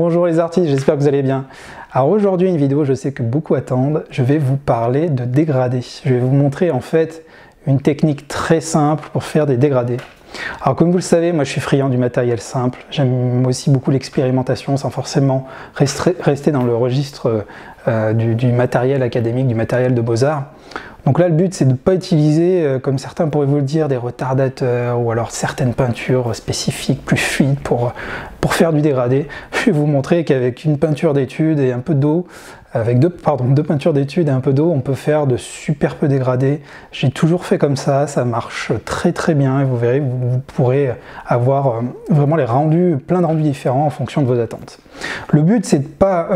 Bonjour les artistes, j'espère que vous allez bien. Alors aujourd'hui, une vidéo, je sais que beaucoup attendent, je vais vous parler de dégradés. Je vais vous montrer en fait une technique très simple pour faire des dégradés. Alors comme vous le savez, moi je suis friand du matériel simple, j'aime aussi beaucoup l'expérimentation sans forcément rester dans le registre du matériel académique, du matériel de beaux-arts. Donc là, le but, c'est de ne pas utiliser, comme certains pourraient vous le dire, des retardateurs ou alors certaines peintures spécifiques, plus fluides pour faire du dégradé. Je vais vous montrer qu'avec une peinture d'étude et un peu d'eau, avec deux peintures d'étude et un peu d'eau, on peut faire de superbes dégradés. J'ai toujours fait comme ça, ça marche très très bien et vous verrez, vous pourrez avoir vraiment plein de rendus différents en fonction de vos attentes. Le but, c'est de pas...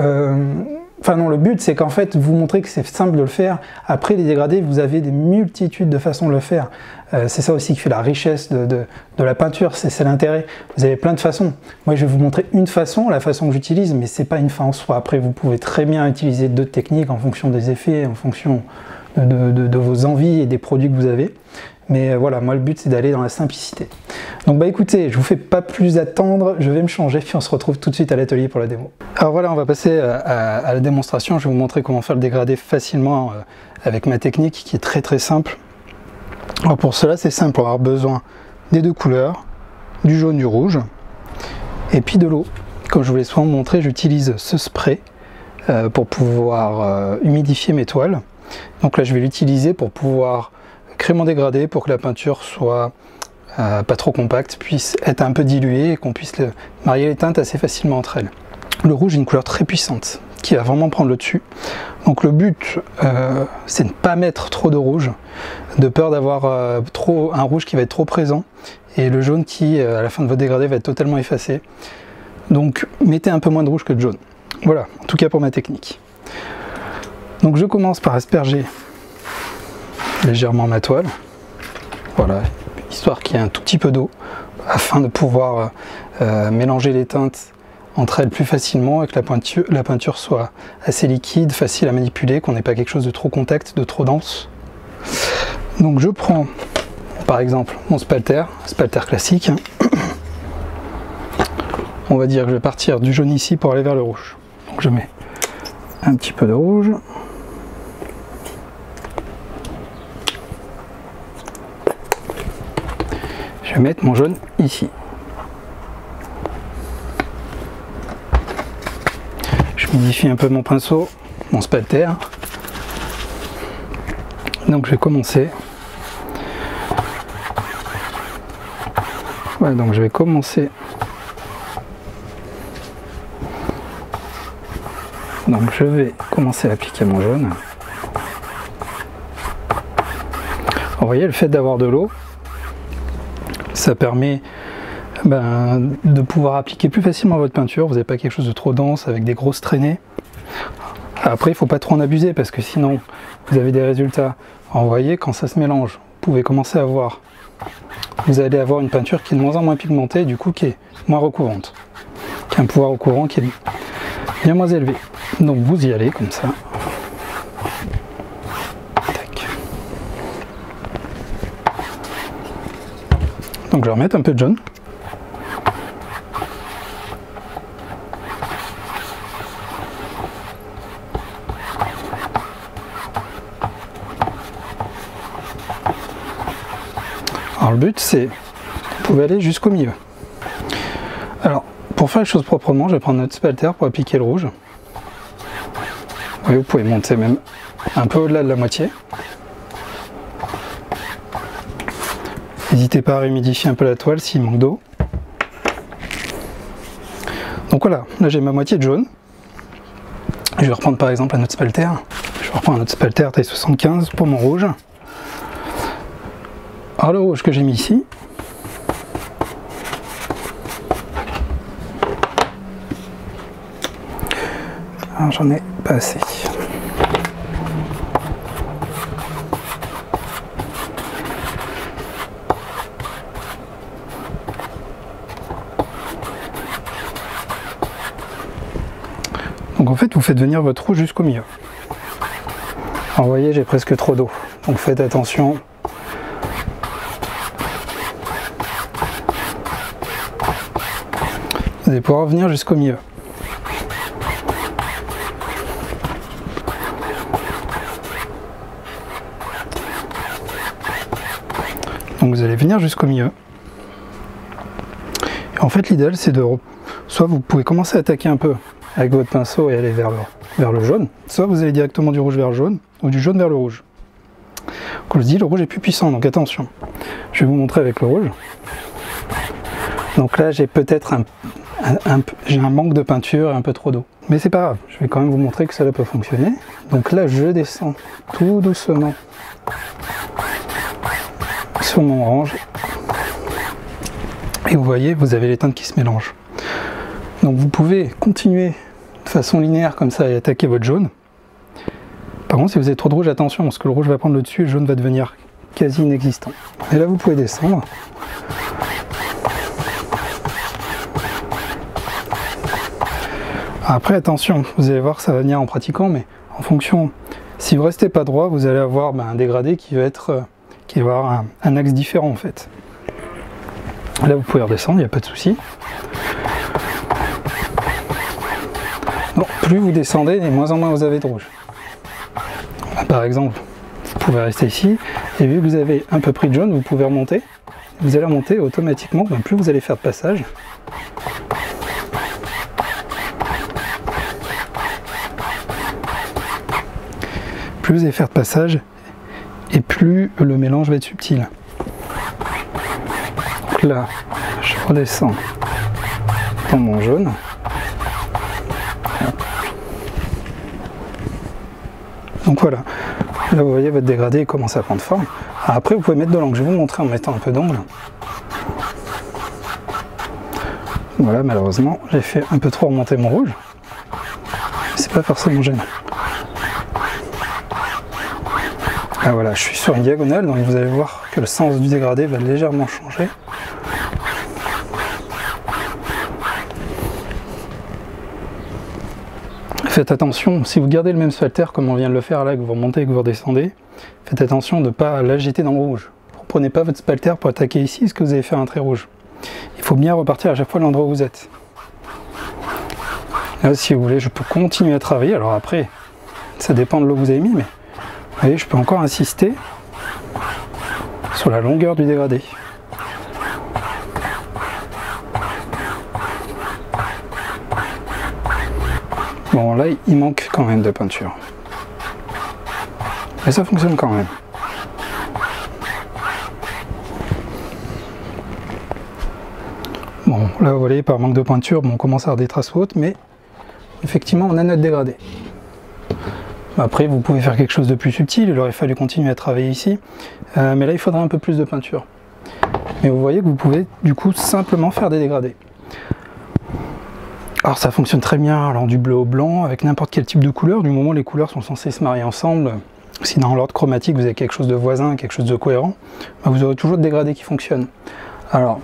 le but, c'est qu'en fait, vous montrez que c'est simple de le faire. Après les dégradés, vous avez des multitudes de façons de le faire. C'est ça aussi qui fait la richesse de la peinture, c'est l'intérêt. Vous avez plein de façons. Moi, je vais vous montrer une façon, la façon que j'utilise, mais c'est pas une fin en soi. Après, vous pouvez très bien utiliser d'autres techniques en fonction des effets, en fonction de vos envies et des produits que vous avez. Mais voilà, moi, le but, c'est d'aller dans la simplicité. Donc, écoutez, je vous fais pas plus attendre, je vais me changer, puis on se retrouve tout de suite à l'atelier pour la démo. Alors voilà, on va passer à la démonstration. Je vais vous montrer comment faire le dégradé facilement avec ma technique qui est très très simple. Alors pour cela, c'est simple, on va avoir besoin des deux couleurs, du jaune, du rouge, et puis de l'eau. Comme je vous l'ai souvent montré, j'utilise ce spray pour pouvoir humidifier mes toiles. Donc là, je vais l'utiliser pour pouvoir créer mon dégradé, pour que la peinture soit pas trop compacte, puisse être un peu diluée et qu'on puisse marier les teintes assez facilement entre elles. Le rouge est une couleur très puissante qui va vraiment prendre le dessus. Donc le but, c'est de ne pas mettre trop de rouge, de peur d'avoir un rouge qui va être trop présent et le jaune qui, à la fin de votre dégradé, va être totalement effacé. Donc mettez un peu moins de rouge que de jaune. Voilà, en tout cas pour ma technique. Donc je commence par asperger légèrement ma toile, voilà, histoire qu'il y ait un tout petit peu d'eau afin de pouvoir mélanger les teintes entre elles plus facilement et que la peinture soit assez liquide, facile à manipuler, qu'on n'ait pas quelque chose de trop compact, de trop dense. Donc je prends par exemple mon spalter classique, on va dire que je vais partir du jaune ici pour aller vers le rouge. Donc je mets un petit peu de rouge. Je vais mettre mon jaune ici. Je modifie un peu mon pinceau, mon spalter. Donc je vais commencer. Voilà, donc je vais commencer. Donc je vais commencer à appliquer mon jaune. Vous voyez, le fait d'avoir de l'eau, ça permet de pouvoir appliquer plus facilement votre peinture. Vous n'avez pas quelque chose de trop dense avec des grosses traînées. Après, il ne faut pas trop en abuser parce que sinon vous avez des résultats. Alors, vous voyez, quand ça se mélange, vous allez avoir une peinture qui est de moins en moins pigmentée, du coup qui est moins recouvrante, qui a un pouvoir recouvrant qui est bien moins élevé. Donc vous y allez comme ça. Donc je vais remettre un peu de jaune. Alors le but, c'est que vous pouvez aller jusqu'au milieu. Alors pour faire les choses proprement, je vais prendre notre spalter pour appliquer le rouge. Vous pouvez monter même un peu au-delà de la moitié. N'hésitez pas à humidifier un peu la toile s'il manque d'eau. Donc voilà, là j'ai ma moitié de jaune. Je vais reprendre par exemple un autre spalter. Je reprends un autre spalter taille 75 pour mon rouge. Alors le rouge que j'ai mis ici, j'en ai pas assez. Donc en fait, vous faites venir votre rouge jusqu'au milieu. Alors, vous voyez, j'ai presque trop d'eau. Donc faites attention. Vous allez pouvoir venir jusqu'au milieu. Donc vous allez venir jusqu'au milieu. Et en fait l'idéal c'est de... Soit vous pouvez commencer à attaquer un peu avec votre pinceau et aller vers le jaune, soit vous allez directement du rouge vers le jaune, ou du jaune vers le rouge. Comme je dis, le rouge est plus puissant, donc attention. Je vais vous montrer avec le rouge. Donc là j'ai peut-être un manque de peinture et un peu trop d'eau. Mais c'est pas grave, je vais quand même vous montrer que cela peut fonctionner. Donc là je descends tout doucement sur mon orange. Et vous voyez, vous avez les teintes qui se mélangent. Donc vous pouvez continuer de façon linéaire comme ça et attaquer votre jaune. Par contre si vous avez trop de rouge, attention, parce que le rouge va prendre le dessus et le jaune va devenir quasi inexistant. Et là vous pouvez descendre. Après attention, vous allez voir ça va venir en pratiquant, mais en fonction, si vous restez pas droit, vous allez avoir un dégradé qui va avoir un axe différent en fait. Là vous pouvez redescendre, il n'y a pas de souci. Bon, plus vous descendez et moins en moins vous avez de rouge. Là, par exemple, vous pouvez rester ici, et vu que vous avez un peu pris de jaune, vous pouvez remonter. Vous allez remonter automatiquement, plus vous allez faire de passage. Plus vous allez faire de passage, et plus le mélange va être subtil. Donc là, je redescends dans mon jaune. Donc voilà, là vous voyez votre dégradé commence à prendre forme. Après vous pouvez mettre de l'angle, je vais vous montrer en mettant un peu d'angle. Voilà, malheureusement, j'ai fait un peu trop remonter mon rouge. C'est pas forcément gênant. Ah voilà, je suis sur une diagonale, donc vous allez voir que le sens du dégradé va légèrement changer. Faites attention, si vous gardez le même spalter comme on vient de le faire là, que vous remontez et que vous redescendez, faites attention de ne pas l'agiter dans le rouge. Ne prenez pas votre spalter pour attaquer ici, parce que vous allez faire un trait rouge. Il faut bien repartir à chaque fois l'endroit où vous êtes. Là, si vous voulez, je peux continuer à travailler. Alors après, ça dépend de l'eau que vous avez mis, mais vous voyez, je peux encore insister sur la longueur du dégradé. Bon, là, il manque quand même de peinture. Mais ça fonctionne quand même. Bon, là, vous voyez, par manque de peinture, on commence à avoir des traces hautes, mais effectivement, on a notre dégradé. Après, vous pouvez faire quelque chose de plus subtil, il aurait fallu continuer à travailler ici, mais là, il faudrait un peu plus de peinture. Mais vous voyez que vous pouvez, du coup, simplement faire des dégradés. Alors ça fonctionne très bien allant du bleu au blanc avec n'importe quel type de couleur, du moment où les couleurs sont censées se marier ensemble. Si dans l'ordre chromatique vous avez quelque chose de voisin, quelque chose de cohérent, vous aurez toujours des dégradés qui fonctionnent. Alors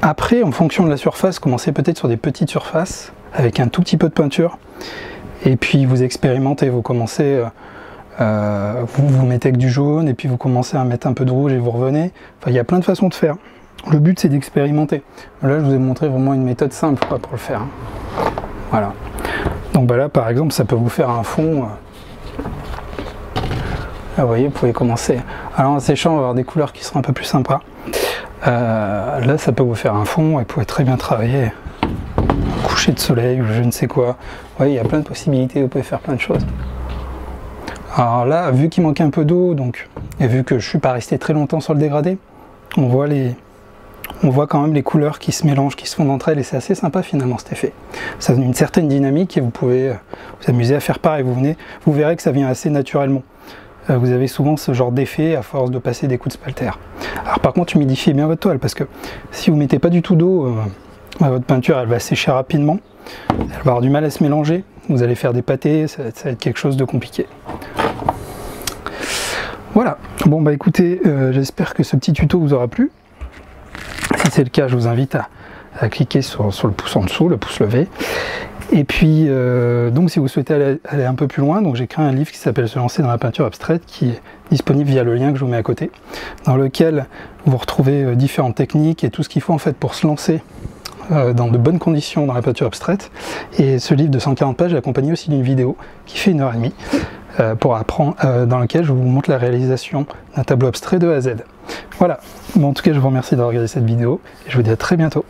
après, en fonction de la surface, commencez peut-être sur des petites surfaces avec un tout petit peu de peinture et puis vous expérimentez, vous commencez, vous mettez avec du jaune et puis vous commencez à mettre un peu de rouge et vous revenez. Enfin, il y a plein de façons de faire. Le but c'est d'expérimenter. Là je vous ai montré vraiment une méthode simple pour le faire. Voilà. Donc là par exemple ça peut vous faire un fond. Là vous voyez, vous pouvez commencer. Alors en séchant on va avoir des couleurs qui seront un peu plus sympas. Là ça peut vous faire un fond et vous pouvez très bien travailler. Un coucher de soleil ou je ne sais quoi. Vous voyez, il y a plein de possibilités, vous pouvez faire plein de choses. Alors là, vu qu'il manque un peu d'eau, donc, et vu que je ne suis pas resté très longtemps sur le dégradé, on voit quand même les couleurs qui se mélangent, qui se fondent entre elles, et c'est assez sympa finalement cet effet. Ça donne une certaine dynamique et vous pouvez vous amuser à faire pareil. Vous verrez que ça vient assez naturellement. Vous avez souvent ce genre d'effet à force de passer des coups de spalter. Alors par contre, humidifiez bien votre toile, parce que si vous ne mettez pas du tout d'eau, votre peinture elle va sécher rapidement, elle va avoir du mal à se mélanger, vous allez faire des pâtés, ça va être quelque chose de compliqué. Voilà, bon bah écoutez, j'espère que ce petit tuto vous aura plu. Si c'est le cas, je vous invite à cliquer sur le pouce en dessous, le pouce levé. Et puis, donc si vous souhaitez aller un peu plus loin, j'ai créé un livre qui s'appelle « Se lancer dans la peinture abstraite » qui est disponible via le lien que je vous mets à côté, dans lequel vous retrouvez différentes techniques et tout ce qu'il faut en fait pour se lancer dans de bonnes conditions dans la peinture abstraite. Et ce livre de 140 pages est accompagné aussi d'une vidéo qui fait 1h30. pour apprendre, dans lequel je vous montre la réalisation d'un tableau abstrait de A à Z. Voilà, bon, en tout cas je vous remercie d'avoir regardé cette vidéo et je vous dis à très bientôt.